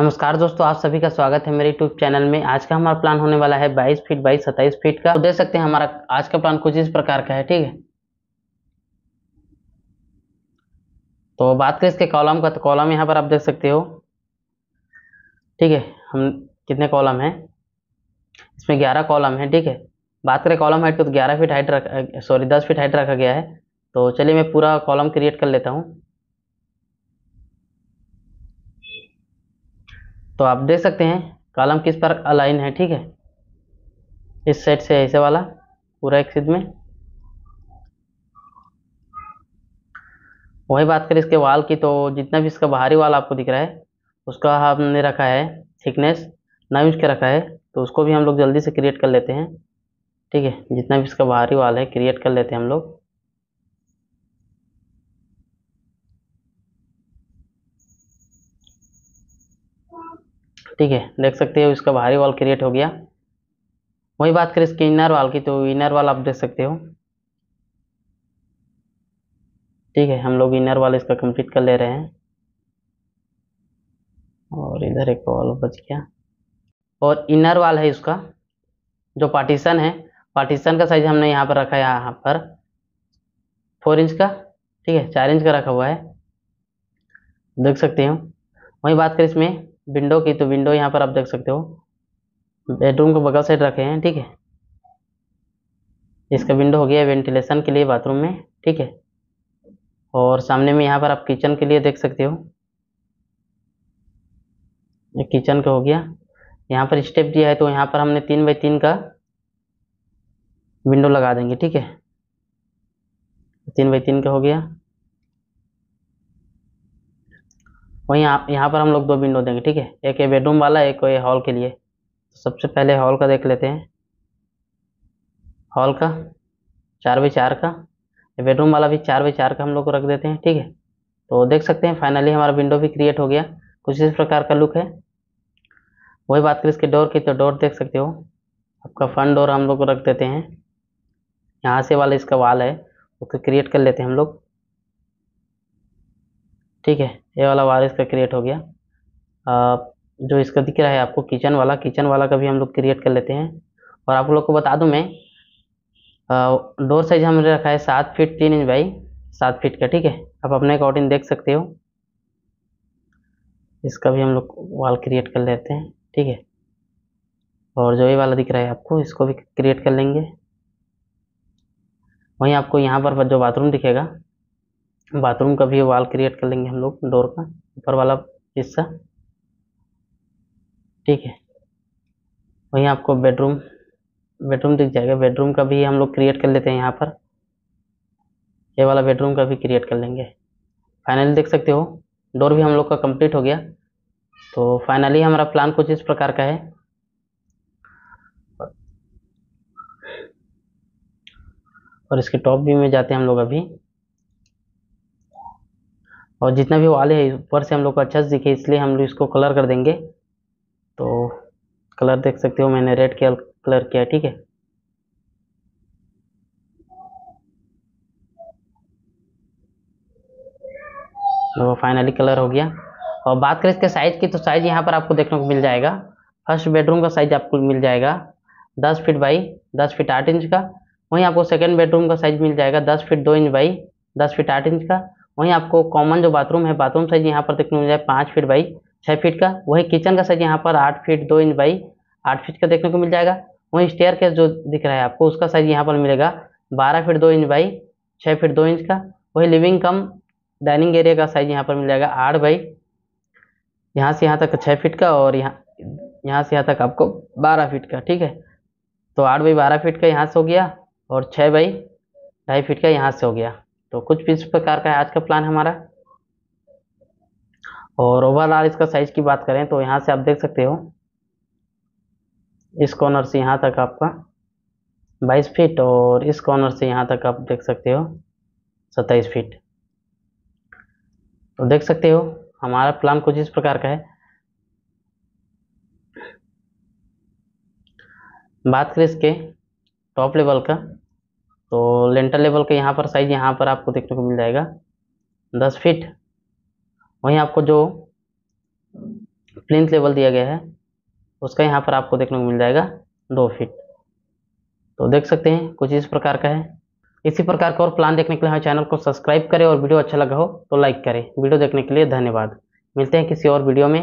नमस्कार दोस्तों, आप सभी का स्वागत है मेरे यूट्यूब चैनल में। आज का हमारा प्लान होने वाला है 22 फीट बाई 27 फीट का। तो देख सकते हैं हमारा आज का प्लान कुछ इस प्रकार का है, ठीक है। तो बात करें इसके कॉलम का, तो कॉलम यहाँ पर आप देख सकते हो, ठीक है। हम कितने कॉलम हैं इसमें, 11 कॉलम है, ठीक है। बात करें कॉलम हाइट की, तो 11 फीट हाइट रख, सॉरी 10 फीट हाइट रखा गया है। तो चलिए मैं पूरा कॉलम क्रिएट कर लेता हूँ। तो आप देख सकते हैं कॉलम किस पर अलाइन है, ठीक है। इस साइड से ऐसे वाला पूरा एक सीध में। वही बात करें इसके वाल की, तो जितना भी इसका बाहरी वाल आपको दिख रहा है उसका हमने रखा है थिकनेस 9 इंच का रखा है। तो उसको भी हम लोग जल्दी से क्रिएट कर लेते हैं, ठीक है। जितना भी इसका बाहरी वाल है क्रिएट कर लेते हैं हम लोग। ठीक है, देख सकते हो इसका बाहरी वॉल क्रिएट हो गया। वही बात करें इसके इनर वॉल की, तो इनर वॉल आप देख सकते हो, ठीक है। हम लोग इनर वॉल इसका कंप्लीट कर ले रहे हैं। और इधर एक वॉल बच गया और इनर वॉल है इसका जो पार्टीशन है। पार्टीशन का साइज हमने यहाँ पर रखा है, यहाँ पर 4 इंच का, ठीक है, 4 इंच का रखा हुआ है, देख सकते हो। वही बात करें इसमें विंडो की, तो विंडो यहाँ पर आप देख सकते हो बेडरूम को बगल साइड रखे हैं, ठीक है। इसका विंडो हो गया वेंटिलेशन के लिए बाथरूम में, ठीक है। और सामने में यहाँ पर आप किचन के लिए देख सकते हो, ये किचन का हो गया। यहाँ पर स्टेप दिया है, तो यहाँ पर हमने 3 बाई 3 का विंडो लगा देंगे, ठीक है। 3 बाई 3 का हो गया। वहीं यहाँ पर हम लोग 2 विंडो देंगे, ठीक है। एक बेडरूम वाला, एक हॉल के लिए। तो सबसे पहले हॉल का देख लेते हैं। हॉल का 4 बाई 4 का, बेडरूम वाला भी 4 बाई 4 का हम लोग रख देते हैं, ठीक है। तो देख सकते हैं फाइनली हमारा विंडो भी क्रिएट हो गया, कुछ इस प्रकार का लुक है। वही बात करें इसके डोर की, तो डोर देख सकते हो आपका फ्रंट डोर हम लोग रख देते हैं। यहाँ से वाला इसका वाल है, उसको क्रिएट कर लेते हैं हम लोग, ठीक है। ये वाला वाल इसका क्रिएट हो गया। जो इसका दिख रहा है आपको किचन वाला का भी हम लोग क्रिएट कर लेते हैं। और आप लोग को बता दूं मैं, डोर साइज हमने रखा है 7 फीट 3 इंच बाई 7 फीट का, ठीक है। आप अपने अकॉर्डिंग देख सकते हो। इसका भी हम लोग वाल क्रिएट कर लेते हैं, ठीक है। और जो ये वाला दिख रहा है आपको, इसको भी क्रिएट कर लेंगे। वहीं आपको यहाँ पर जो बाथरूम दिखेगा, बाथरूम का भी वाल क्रिएट कर लेंगे हम लोग, डोर का ऊपर वाला हिस्सा, ठीक है। वहीं आपको बेडरूम दिख जाएगा, बेडरूम का भी हम लोग क्रिएट कर लेते हैं। यहाँ पर ये वाला बेडरूम का भी क्रिएट कर लेंगे। फाइनली देख सकते हो डोर भी हम लोग का कंप्लीट हो गया। तो फाइनली हमारा प्लान कुछ इस प्रकार का है। और इसके टॉप व्यू में जाते हैं हम लोग अभी। और जितना भी वाले है ऊपर से हम लोग को अच्छा से दिखे, इसलिए हम लोग इसको कलर कर देंगे। तो कलर देख सकते हो मैंने रेड कलर किया, ठीक है। तो फाइनली कलर हो गया। और बात करें इसके साइज की, तो साइज यहाँ पर आपको देखने को मिल जाएगा। फर्स्ट बेडरूम का साइज आपको मिल जाएगा 10 फीट बाई 10 फीट 8 इंच का। वहीं आपको सेकेंड बेडरूम का साइज मिल जाएगा 10 feet 2 inch by 10 feet 8 inch का। वहीं आपको कॉमन जो बाथरूम है, बाथरूम साइज यहाँ पर देखने को मिल जाए 5 फीट बाई 6 फीट का। वहीं किचन का साइज यहाँ पर 8 फीट 2 इंच बाई 8 फीट का देखने को मिल जाएगा। वहीं स्टेयर केस जो दिख रहा है आपको, उसका साइज यहाँ पर मिलेगा 12 feet 2 inch by 6 feet 2 inch का। वहीं लिविंग कम डाइनिंग एरिया का साइज यहाँ पर मिल जाएगा 8 बाई यहाँ से यहाँ तक 6 फीट का, और यहाँ से यहाँ तक आपको 12 फीट का, ठीक है। तो 8 बाई 12 फीट का यहाँ से हो गया, और 6 बाई 2.5 फीट का यहाँ से हो गया। तो कुछ इस प्रकार का है आज का प्लान हमारा। और ओवरऑल इसका साइज की बात करें, तो यहाँ से आप देख सकते हो इस कॉर्नर से यहाँ तक आपका 22 फीट और इस कॉर्नर से यहाँ तक आप देख सकते हो 27 फीट। तो देख सकते हो हमारा प्लान कुछ इस प्रकार का है। बात करें इसके टॉप लेवल का, तो लेंटर लेवल का यहाँ पर साइज यहाँ पर आपको देखने को मिल जाएगा 10 फीट। वहीं आपको जो प्लिंथ लेवल दिया गया है उसका यहाँ पर आपको देखने को मिल जाएगा 2 फीट। तो देख सकते हैं कुछ इस प्रकार का है। इसी प्रकार का और प्लान देखने के लिए हमारे चैनल को सब्सक्राइब करें और वीडियो अच्छा लगा हो तो लाइक करें। वीडियो देखने के लिए धन्यवाद। मिलते हैं किसी और वीडियो में।